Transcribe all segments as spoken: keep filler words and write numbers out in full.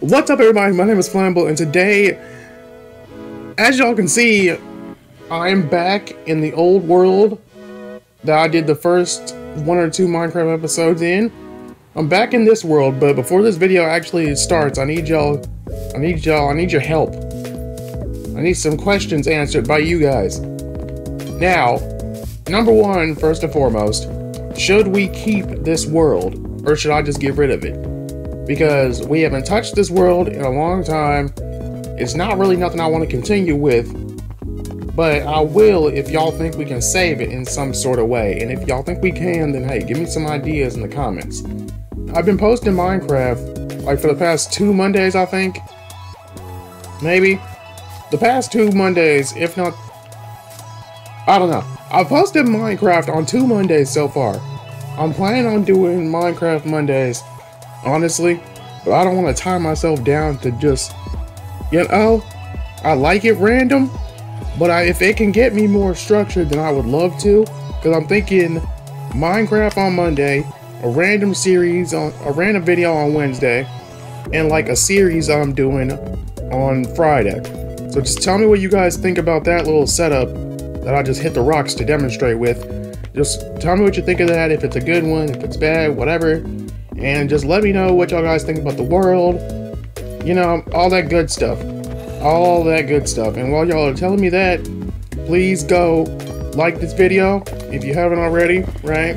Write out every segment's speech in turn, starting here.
What's up, everybody? My name is Flameable, and today, as y'all can see, I'm back in the old world that I did the first one or two Minecraft episodes in. I'm back in this world, but before this video actually starts, I need y'all, I need y'all, I need your help. I need some questions answered by you guys. Now, number one, first and foremost, should we keep this world, or should I just get rid of it? Because we haven't touched this world in a long time. It's not really nothing I want to continue with, but I will if y'all think we can save it in some sort of way. And if y'all think we can, then hey, give me some ideas in the comments. I've been posting Minecraft like for the past two Mondays, I think. Maybe. The past two Mondays, if not... I don't know. I've posted Minecraft on two Mondays so far. I'm planning on doing Minecraft Mondays, honestly, but I don't want to tie myself down to just, you know, I like it random, but I, if it can get me more structured, then I would love to, because I'm thinking Minecraft on Monday, a random series on a random video on Wednesday, and like a series I'm doing on Friday. So just tell me what you guys think about that little setup that I just hit the rocks to demonstrate with. Just tell me what you think of that, if it's a good one, if it's bad, whatever. And just let me know what y'all guys think about the world, you know, all that good stuff, all that good stuff. And while y'all are telling me that, please go like this video if you haven't already, right?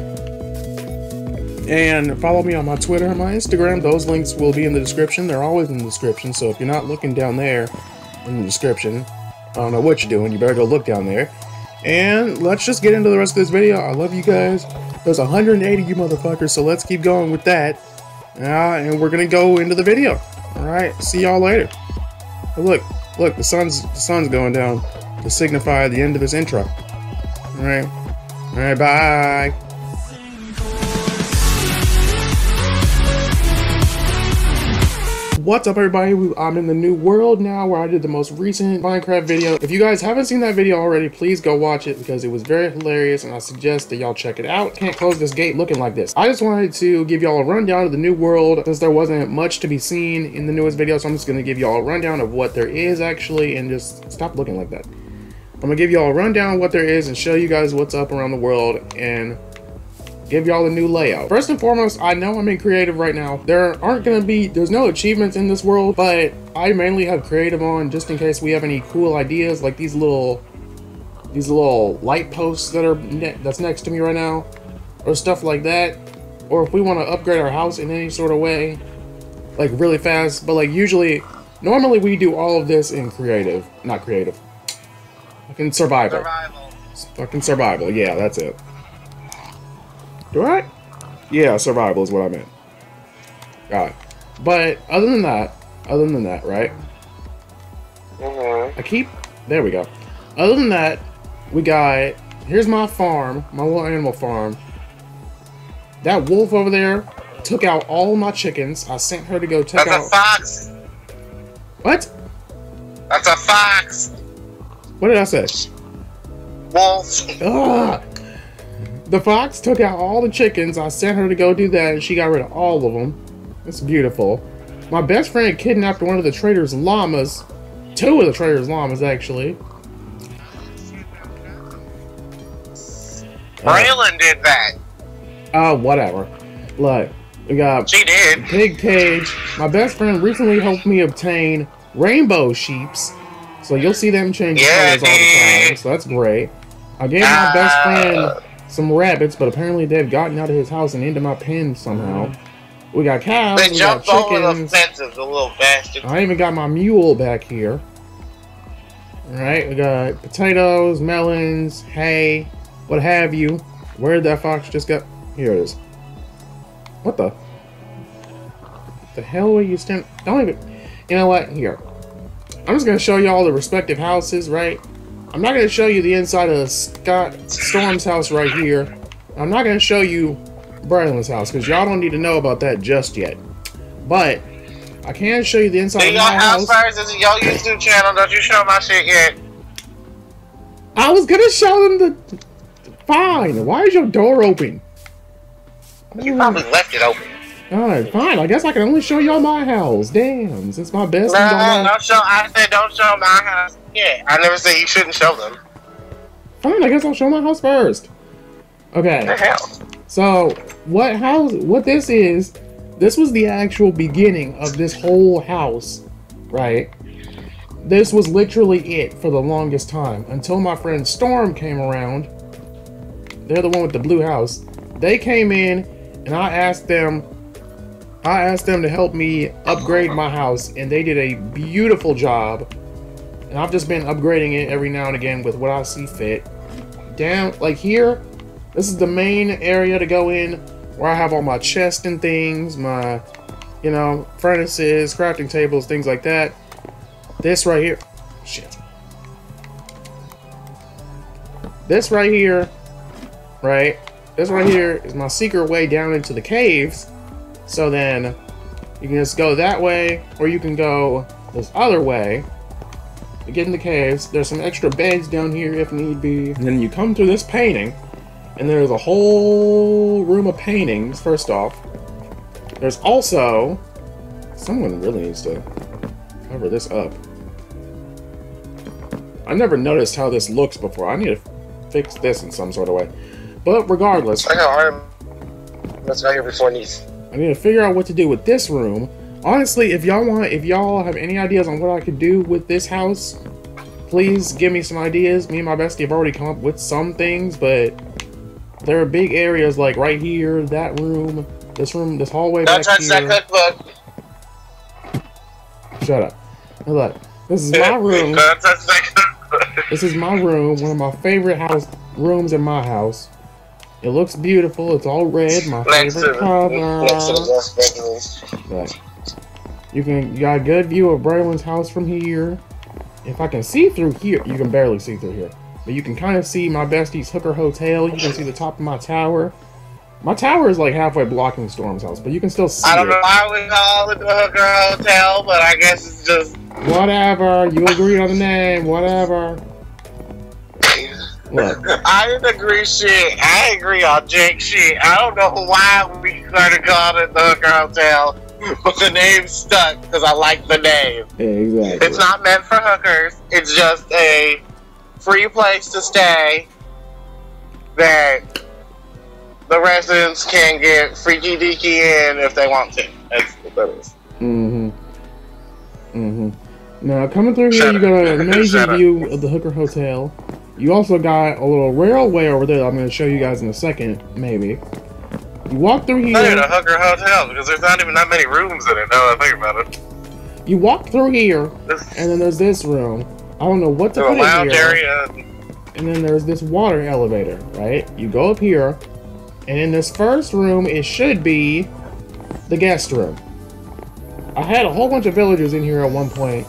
And follow me on my Twitter and my Instagram. Those links will be in the description. They're always in the description, so if you're not looking down there in the description, I don't know what you're doing. You better go look down there. And let's just get into the rest of this video. I love you guys. There's one hundred eighty you motherfuckers, so let's keep going with that. Uh, and we're gonna go into the video. Alright, see y'all later. Look, look, the sun's the sun's going down to signify the end of this intro. Alright. Alright, bye. What's up, everybody? I'm in the new world now where I did the most recent Minecraft video. If you guys haven't seen that video already, please go watch it because it was very hilarious and I suggest that y'all check it out. Can't close this gate looking like this. I just wanted to give y'all a rundown of the new world since there wasn't much to be seen in the newest video, so I'm just going to give y'all a rundown of what there is actually and just stop looking like that. I'm going to give y'all a rundown of what there is and show you guys what's up around the world and give y'all a new layout. First and foremost, I know I'm in creative right now. There aren't gonna be, there's no achievements in this world, but I mainly have creative on just in case we have any cool ideas, like these little, these little light posts that are, ne that's next to me right now, or stuff like that. Or if we wanna upgrade our house in any sort of way, like really fast, but like usually, normally we do all of this in creative, not creative. Fucking survival. Survival. Fucking survival, yeah, that's it. Right? Yeah, survival is what I meant. Got it. But other than that, other than that, right? Mm-hmm. I keep. There we go. Other than that, we got. Here's my farm, my little animal farm. That wolf over there took out all my chickens. I sent her to go take out. That's a fox. What? That's a fox. What did I say? Wolf. Ah. The fox took out all the chickens. I sent her to go do that, and she got rid of all of them. It's beautiful. My best friend kidnapped one of the trader's llamas. Two of the trader's llamas, actually. Braylon uh, did that. Oh, uh, whatever. Look, we got she did. Pig cage. My best friend recently helped me obtain rainbow sheeps. So you'll see them change yeah, colors all the time. So that's great. I gave my uh, best friend some rabbits, but apparently they've gotten out of his house and into my pen somehow. We got cows, they we got chickens. The fences, the little bastard. I even got my mule back here. Alright, we got potatoes, melons, hay, what have you. Where did that fox just go? Here it is. What the? What the hell were you standing? Don't even. You know what? Here. I'm just going to show you all the respective houses, right? I'm not going to show you the inside of Scott Storm's house right here. I'm not going to show you Braylon's house, because y'all don't need to know about that just yet. But, I can show you the inside hey, of my house. First, this is your YouTube channel. Don't you show my shit yet. I was going to show them the... Fine. Why is your door open? You probably left it open. Alright, fine. I guess I can only show y'all my house. Damn, since my best no, no, don't show. I said don't show my house. Yeah, I never said you shouldn't show them. Fine, I guess I'll show my house first. Okay. The hell? So, what house? What this is? This was the actual beginning of this whole house, right? This was literally it for the longest time until my friend Storm came around. They're the one with the blue house. They came in, and I asked them. I asked them to help me upgrade my house, and they did a beautiful job. And I've just been upgrading it every now and again with what I see fit. Down, like here, this is the main area to go in where I have all my chests and things, my, you know, furnaces, crafting tables, things like that. This right here, shit. This right here, right? This right here is my secret way down into the caves. So then you can just go that way, or you can go this other way to get in the caves. There's some extra beds down here if need be. And then you come through this painting, and there's a whole room of paintings, first off. There's also... Someone really needs to cover this up. I never noticed how this looks before. I need to fix this in some sort of way. But regardless... I got arm. That's not here before these. I need to figure out what to do with this room. Honestly, if y'all want, if y'all have any ideas on what I could do with this house, please give me some ideas. Me and my bestie have already come up with some things, but there are big areas like right here, that room, this room, this hallway back here. Don't touch that cookbook. Shut up. Now look, this is my room. Don't touch that cookbook. This is my room, one of my favorite house rooms in my house. It looks beautiful. It's all red. My favorite color. But you can you got a good view of Braylon's house from here. If I can see through here, you can barely see through here, but you can kind of see my bestie's Hooker Hotel. You can see the top of my tower. My tower is like halfway blocking Storm's house, but you can still see. I don't it. know why we call it the Hooker Hotel, but I guess it's just whatever. You agree on the name, whatever. Look. I didn't agree shit. I agree on Jake shit. I don't know why we started calling it the Hooker Hotel, but the name stuck because I like the name. Yeah, exactly. It's not meant for hookers. It's just a free place to stay that the residents can get freaky deaky in if they want to. That's what that is. Mm-hmm. Mm-hmm. Now, coming through here, you got an amazing view of the Hooker Hotel. You also got a little railway over there that I'm going to show you guys in a second, maybe. You walk through here... I need a Hooker Hotel, because there's not even that many rooms in it, now that I think about it. You walk through here, and then there's this room. I don't know what to put in here. Lounge area. And then there's this water elevator, right? You go up here, and in this first room, it should be the guest room. I had a whole bunch of villagers in here at one point.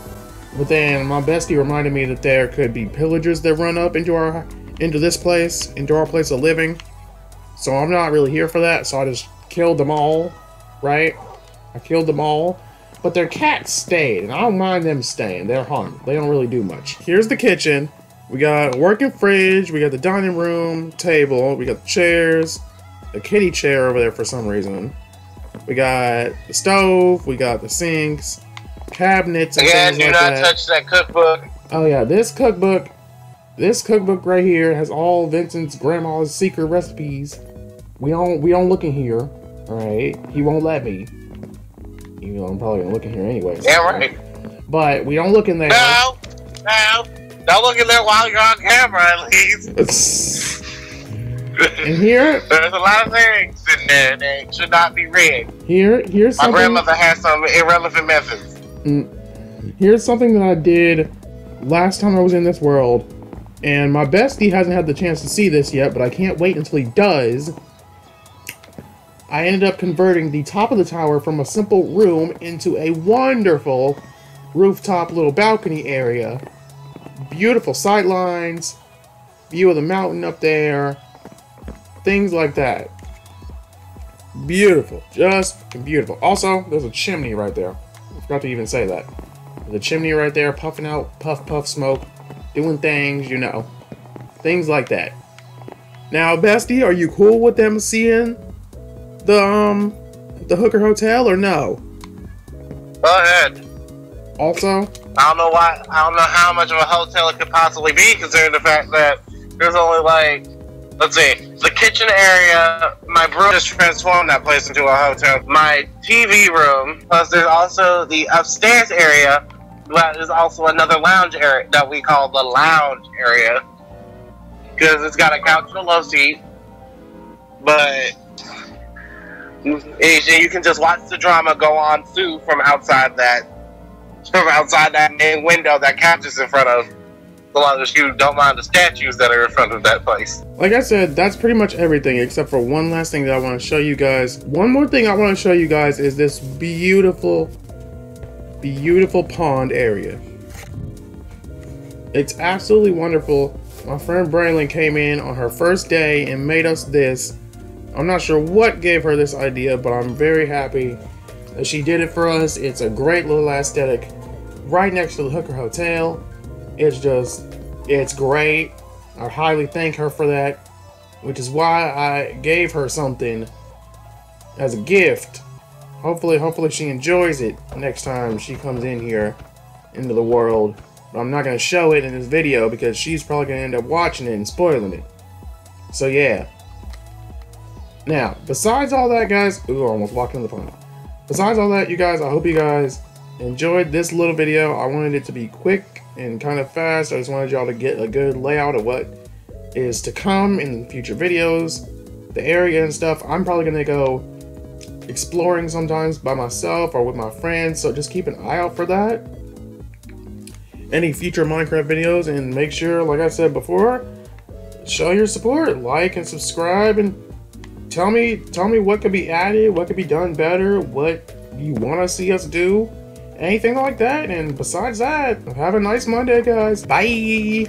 But then my bestie reminded me that there could be pillagers that run up into our, into this place, into our place of living. So I'm not really here for that. So I just killed them all, right? I killed them all, but their cats stayed, and I don't mind them staying. They're hungry. They don't really do much. Here's the kitchen. We got a working fridge. We got the dining room table. We got the chairs. The kitty chair over there for some reason. We got the stove. We got the sinks. Cabinets and Again, things do like not that. touch that cookbook. Oh yeah, this cookbook, this cookbook right here has all Vincent's grandma's secret recipes. We don't, we don't look in here, right? He won't let me. Even though I'm probably gonna look in here anyway. Yeah, right. But we don't look in there. No, no, don't look in there while you're on camera at least. And here, there's a lot of things in there that should not be read. Here, here's my something. grandmother has some irrelevant methods. Here's something that I did last time I was in this world, and my bestie hasn't had the chance to see this yet, but I can't wait until he does. I ended up converting the top of the tower from a simple room into a wonderful rooftop little balcony area. Beautiful sight lines, view of the mountain up there, things like that. Beautiful, just beautiful. Also, there's a chimney right there. Forgot to even say that. The chimney right there, puffing out, puff, puff, smoke, doing things, you know. Things like that. Now, bestie, are you cool with them seeing the, um, the Hooker Hotel or no? Go ahead. Also, I don't know why. I don't know how much of a hotel it could possibly be, considering the fact that there's only like, let's see, the kitchen area. My room just transformed that place into a hotel. My T V room, plus there's also the upstairs area. That is also another lounge area that we call the lounge area, because it's got a couch and a low seat. But you can just watch the drama go on through from outside that. From outside that main window that couch is in front of, so long as you don't mind the statues that are in front of that place. Like I said, that's pretty much everything except for one last thing that I want to show you guys. One more thing I want to show you guys is this beautiful, beautiful pond area. It's absolutely wonderful. My friend Braylon came in on her first day and made us this. I'm not sure what gave her this idea, but I'm very happy that she did it for us. It's a great little aesthetic. Right next to the Hooker Hotel. It's just, it's great. I highly thank her for that, which is why I gave her something as a gift. Hopefully, hopefully she enjoys it next time she comes in here into the world. But I'm not gonna show it in this video because she's probably gonna end up watching it and spoiling it. So yeah. Now, besides all that, guys, ooh, I almost walked in the pond. Besides all that, you guys, I hope you guys enjoyed this little video. I wanted it to be quick and kind of fast. I just wanted y'all to get a good layout of what is to come in future videos, the area and stuff. I'm probably gonna go exploring sometimes by myself or with my friends, so just keep an eye out for that. Any future Minecraft videos, and make sure, like I said before, show your support, like and subscribe, and Tell me, tell me what could be added, what could be done better, what you want to see us do, anything like that. And besides that, have a nice Monday, guys. Bye.